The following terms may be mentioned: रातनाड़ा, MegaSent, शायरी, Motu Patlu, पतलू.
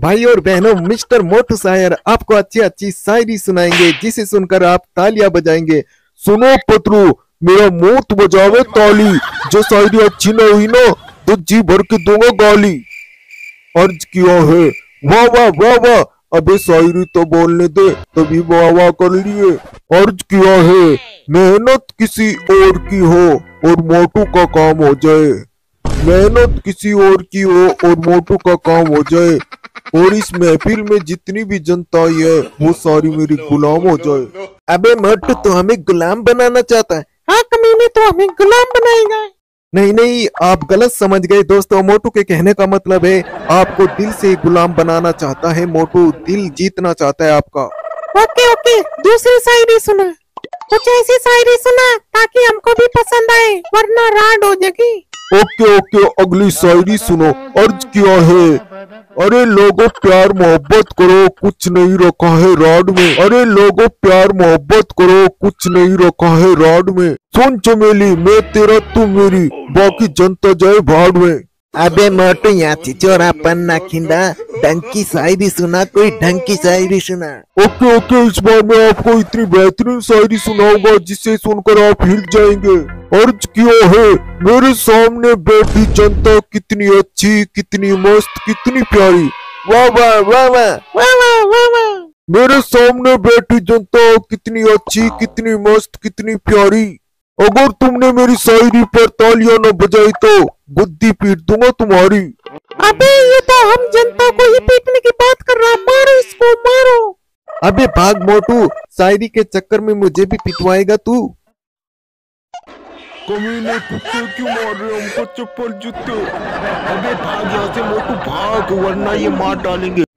भाई और बहनों, मिस्टर मोटू शायर आपको अच्छी अच्छी शायरी सुनाएंगे जिसे सुनकर आप तालियां बजाएंगे। सुनो पतलू मेरा मोत बजावे ताली, जो शायरी अच्छी न हुई ना तो जी भर के दूंगा गाली। अर्ज किया है वाह वाह वाह वाह, अबे शायरी तो बोलने दे तभी वाह वाह कर लिए। अर्ज किया है मेहनत किसी और की हो और मोटू का काम हो जाए, मेहनत किसी और की हो और मोटू का काम हो जाए, और इस महफिल में जितनी भी जनता है वो सारी मेरी गुलाम हो जाए। अबे मोटू तो हमें गुलाम बनाना चाहता है। हाँ कमीने तो हमें गुलाम बनाएगा। नहीं नहीं, आप गलत समझ गए दोस्तों। मोटू के कहने का मतलब है आपको दिल से गुलाम बनाना चाहता है मोटू, दिल जीतना चाहता है आपका। ओके ओके, दूसरी शायरी सुना। कुछ ऐसी शायरी सुना ताकि हमको भी पसंद आए, वरना राड हो जाएगी। ओके ओके, अगली शायरी सुनो। अर्ज किया है अरे लोगों प्यार मोहब्बत करो कुछ नहीं रखा है राड में, अरे लोगों प्यार मोहब्बत करो कुछ नहीं रखा है राड में। सुन चमेली मैं तेरा तू मेरी, बाकी जनता जाए भाड़ में। अबे मोटू यहाँ चिचोरा पन्ना खिंदा, ढंग की शायरी सुना, कोई ढंग की शायरी सुना। ओके ओके, इस बार मैं आपको इतनी बेहतरीन शायरी सुनाऊंगा जिसे सुनकर आप हिल जाएंगे। अर्ज क्यों है मेरे सामने बैठी जनता कितनी अच्छी, कितनी मस्त, कितनी प्यारी, वाह वाह वाह वाह वाह वाह। मेरे सामने बैठी जनता कितनी अच्छी, कितनी मस्त, कितनी प्यारी, अगर तुमने मेरी शायरी पर तालियां न बजाई तो बुद्धि पीट दूंगा तुम्हारी। अबे ये तो हम जनता को ही पीटने की बात कर रहा है, मारो इसको मारो। अबे भाग मोटू, शायरी के चक्कर में मुझे भी पिटवाएगा तू। कमीने कुत्ते क्यों मार रहे हमको चप्पल जूते। अबे भाग यहाँ से मोटू भाग, वरना ये मार डालेंगे।